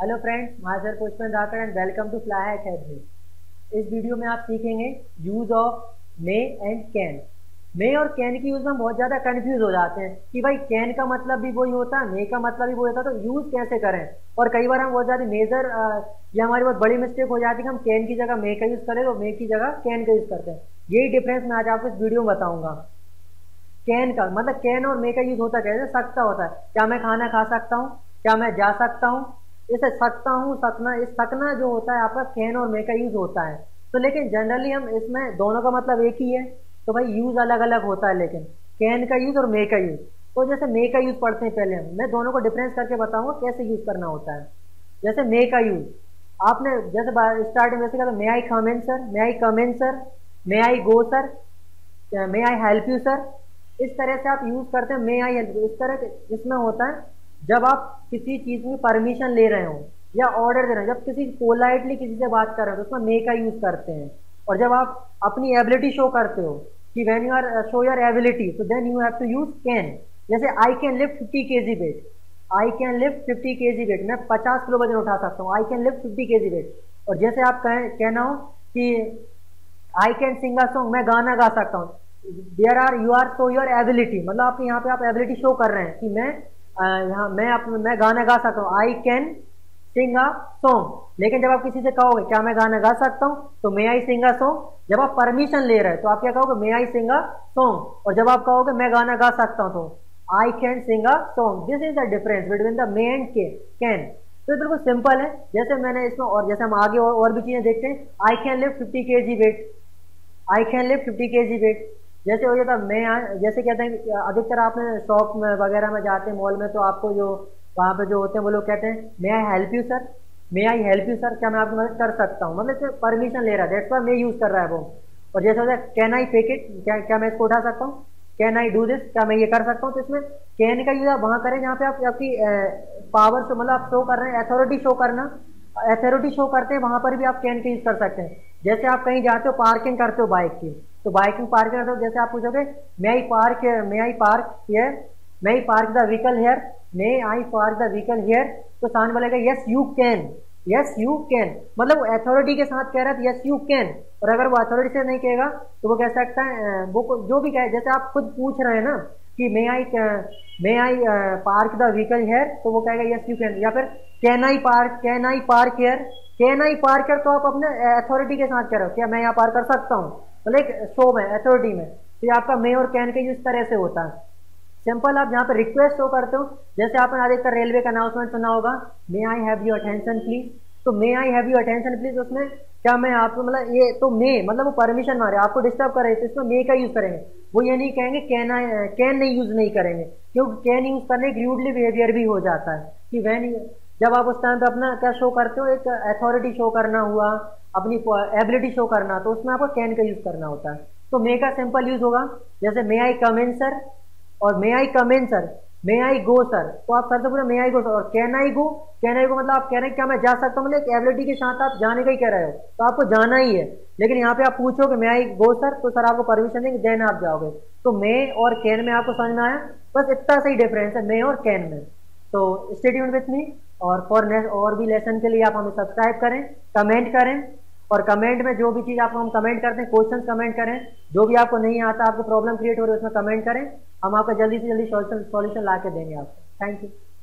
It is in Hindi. Hello friends, myself Pushpendra Dhakad and welcome to fly academy. इस वीडियो में आप सीखेंगे use of may and can. May और कैन की यूज़ में हम बहुत ज़्यादा कन्फ्यूज़ हो जाते हैं कि भाई कैन का मतलब भी वही होता है, मे का मतलब भी वही होता है, तो यूज़ कैसे करें। और कई बार हम बहुत ज़्यादा मेजर या हमारी बहुत बड़ी मिस्टेक हो जाती है कि हम कैन की जगह मे का यूज़ करें और मे की जगह कैन का यूज़ करते हैं। यही डिफरेंस मैं आज आपको इस वीडियो में बताऊँगा। कैन का मतलब कैन और मे का यूज़ होता कैसे, सकता होता है। क्या मैं खाना खा सकता हूँ, क्या मैं जा सकता हूँ, इसे सकता हूँ, सकना। इस सकना जो होता है आपका कैन और मे का यूज़ होता है। तो लेकिन जनरली हम इसमें दोनों का मतलब एक ही है, तो भाई यूज़ अलग अलग होता है लेकिन कैन का यूज़ और मे का यूज़। तो जैसे मे का यूज़ पढ़ते हैं पहले हम, मैं दोनों को डिफरेंस करके बताऊँगा कैसे यूज़ करना होता है। जैसे मे का यूज़ आपने जैसे स्टार्टिंग जैसे कहा, may I come in sir, may I come in sir, may I go sir, may I help you sir, इस तरह से आप यूज़ करते हैं मे आई हेल्प यू। इस तरह इसमें होता है जब आप किसी चीज़ में परमिशन ले रहे हो या ऑर्डर दे रहे हो, जब किसी पोलाइटली किसी से बात कर रहे हो तो उसमें मे का यूज़ करते हैं। और जब आप अपनी एबिलिटी शो करते हो कि when you are show your ability तो then you have to use can. जैसे I can lift 50 kg weight, I can lift 50 kg weight, मैं 50 किलो वजन उठा सकता हूँ, I can lift 50 kg weight. और जैसे आप कहना हो कि I can sing a song, मैं गाना गा सकता हूँ, there are you are show your ability, मतलब आपके यहाँ पे आप एबिलिटी शो कर रहे हैं कि मैं गाना गा सकता हूँ, I can sing a song. लेकिन जब आप किसी से कहोगे क्या मैं गाना गा सकता हूँ तो may I Singh a song, जब आप परमिशन ले रहे हो तो आप क्या कहोगे, मे आई सिंग अ सॉन्ग। और जब आप कहोगे मैं गाना गा सकता हूँ तो I can sing a song. This is the difference between the may and can. तो बिल्कुल सिंपल है। जैसे मैंने इसमें और जैसे हम आगे और भी चीज़ें देखते हैं, I can lift 50 kg weight, I can lift 50 kg weight. जैसे हो जाता मैं जैसे कहते हैं अधिकतर आपने शॉप में वगैरह में जाते हैं मॉल में तो आपको जो वहाँ पे जो होते हैं वो लोग कहते हैं may I help you sir, may I help you sir, क्या मैं आपकी मदद कर सकता हूँ, मतलब इसमें परमिशन ले रहा है, दैट्स व्हाई मे यूज़ कर रहा है वो। और जैसे होता है कैन आई टेक इट, क्या मैं इसको उठा सकता हूँ, कैन आई डू दिस, क्या मैं ये कर सकता हूँ। तो इसमें कैन का यूज़ आप वहाँ करें जहाँ पे आप आपकी पावर से मतलब आप शो कर रहे हैं, अथॉरिटी शो करना, अथॉरिटी शो करते हैं वहाँ पर भी आप कैन का यूज़ कर सकते हैं। जैसे आप कहीं जाते हो पार्किंग करते हो बाइक की, तो बाइकिंग पार्क करते हो, जैसे आप पूछोगे may I park here, may I park the vehicle here, may I park the vehicle here, तो सामने वाला कहेगा yes you can, yes you can, मतलब वो अथॉरिटी के साथ कह रहा है यस यू कैन। और अगर वो अथॉरिटी से नहीं कहेगा तो वो कह सकता है वो जो भी कहे, जैसे आप खुद पूछ रहे हैं ना कि may I park the vehicle here, तो वो कहेगा यस यू कैन। या फिर can I park here, can I park here, तो आप अपने अथॉरिटी के साथ कह रहे हो क्या मैं यहाँ पार्क कर सकता हूँ, लाइक शो में अथॉरिटी में। तो ये आपका मे और कैन का यूज इस तरह से होता है। सिंपल आप जहाँ पे रिक्वेस्ट शो करते हो, जैसे आपने अधिकतर रेलवे का अनाउंसमेंट सुना होगा may I have your attention please, तो may I have your attention please, उसमें क्या मैं आपको मतलब ये तो मे मतलब वो परमिशन मारे आपको डिस्टर्ब करे तो इसमें मे का यूज़ करेंगे। वो ये नहीं कहेंगे कैन नहीं यूज़ नहीं करेंगे, क्योंकि कैन यूज़ करने एक रूडली बिहेवियर भी हो जाता है कि वैन जब आप उस टाइम पे अपना क्या शो करते हो, एक अथॉरिटी शो करना हुआ, अपनी एबिलिटी शो करना, तो उसमें आपको कैन का यूज़ करना होता है। तो मे का सिंपल यूज़ होगा जैसे मे आई कम इन सर और मे I come in sir, may I go sir, तो आप सर से पूरा मे आई गो सर। और can I go, can I go मतलब आप कह रहे हैं क्या मैं जा सकता हूँ, मतलब एक एबिलिटी के साथ आप जाने का ही कह रहे हो तो आपको जाना ही है। लेकिन यहाँ पे आप पूछोगे मे आई गो सर, तो सर आपको परमिशन देंगे देन आप जाओगे। तो मे और कैन में आपको समझ में आया, बस इतना सही डिफरेंस है मे और कैन में। तो स्टे ट्यून्ड विद मी, और फॉर नेक्स्ट और भी लेसन के लिए आप हमें सब्सक्राइब करें, कमेंट करें, और कमेंट में जो भी चीज़ आपको हम कमेंट करते हैं क्वेश्चन कमेंट करें, जो भी आपको नहीं आता, आपको प्रॉब्लम क्रिएट हो रही है उसमें कमेंट करें, हम आपका जल्दी से जल्दी सॉल्यूशन ला के देंगे आपको। Thank you.